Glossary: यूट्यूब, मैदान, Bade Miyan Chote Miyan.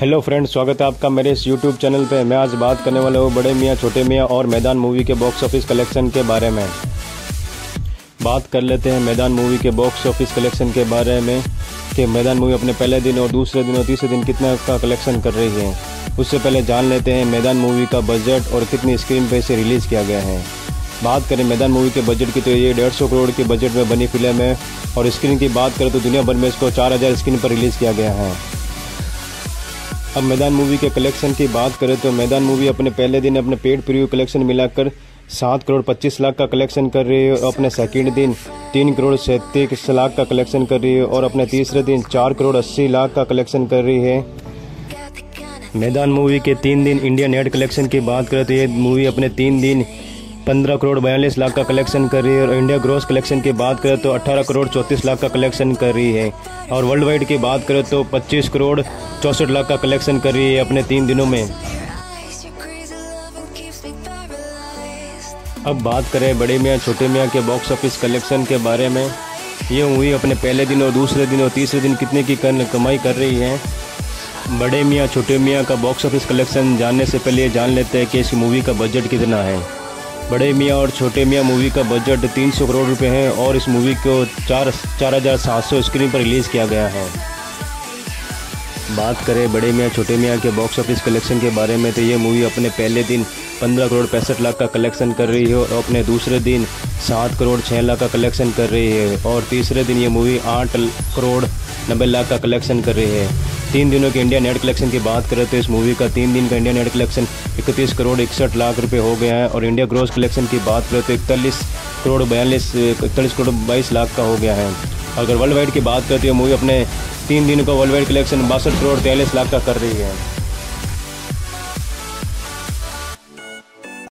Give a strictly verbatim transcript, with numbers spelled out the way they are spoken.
Hello friends, स्वागत है आपका मेरे इस यूट्यूब चैनल पे। मैं आज बात करने वाला हूँ बड़े मियाँ छोटे मियाँ और मैदान मूवी के बॉक्स ऑफिस कलेक्शन के बारे में। बात कर लेते हैं मैदान मूवी के बॉक्स ऑफिस कलेक्शन के बारे में कि मैदान मूवी अपने पहले दिन और दूसरे दिन और तीसरे दिन कितना का कलेक्शन कर रही है। उससे पहले जान लेते हैं मैदान मूवी का बजट और कितनी स्क्रीन पर इसे रिलीज़ किया गया है। बात करें मैदान मूवी के बजट की तो ये डेढ़ सौ करोड़ के बजट में बनी फिल्म है और स्क्रीन की बात करें तो दुनिया भर में इसको चार हज़ार स्क्रीन पर रिलीज़ किया गया है। अब मैदान मूवी के कलेक्शन की बात करें तो मैदान मूवी अपने पहले दिन अपने पेड प्रीव्यू कलेक्शन मिलाकर सात करोड़ पच्चीस लाख का कलेक्शन कर रही है। अपने सेकंड दिन तीन करोड़ सैंतीस लाख का कलेक्शन कर रही है और अपने तीसरे दिन चार करोड़ अस्सी लाख का कलेक्शन कर रही है। मैदान मूवी के तीन दिन इंडिया नेट कलेक्शन की बात करें तो ये मूवी अपने तीन दिन पंद्रह करोड़ बयालीस लाख का कलेक्शन कर रही है और इंडिया ग्रॉस कलेक्शन की बात करें तो अठारह करोड़ चौंतीस लाख का कलेक्शन कर रही है और वर्ल्ड वाइड की बात करें तो पच्चीस करोड़ चौंसठ लाख का कलेक्शन कर रही है अपने तीन दिनों में। अब बात करें बड़े मियाँ छोटे मियाँ के बॉक्स ऑफिस कलेक्शन के बारे में। ये मूवी अपने पहले दिन और दूसरे दिन और तीसरे दिन कितने की कमाई कर रही है। बड़े मियाँ छोटे मियाँ का बॉक्स ऑफिस कलेक्शन जानने से पहले जान लेते हैं कि इस मूवी का बजट कितना है। बड़े मियाँ और छोटे मियाँ मूवी का बजट तीन सौ करोड़ रुपए है और इस मूवी को चार चार हज़ार सात सौ स्क्रीन पर रिलीज़ किया गया है। बात करें बड़े मियाँ छोटे मियाँ के बॉक्स ऑफिस कलेक्शन के बारे में तो ये मूवी अपने पहले दिन पंद्रह करोड़ पैंसठ लाख का कलेक्शन कर रही है और अपने दूसरे दिन सात करोड़ छः लाख का कलेक्शन कर रही है और तीसरे दिन ये मूवी आठ करोड़ नब्बे लाख का कलेक्शन कर रही है। तीन दिनों के इंडिया नेट कलेक्शन की बात करें तो इस मूवी का तीन दिन का इंडिया नेट कलेक्शन इकतीस करोड़ इकसठ लाख रुपए हो गया है और इंडिया ग्रॉस कलेक्शन की बात करें तो इकतालीस करोड़ बयालीस इकतालीस करोड़ बाईस लाख का हो गया है। अगर वर्ल्ड वाइड की बात करें तो ये मूवी अपने तीन दिन का वर्ल्ड वाइड कलेक्शन बासठ करोड़ तैंतालीस लाख का कर रही है।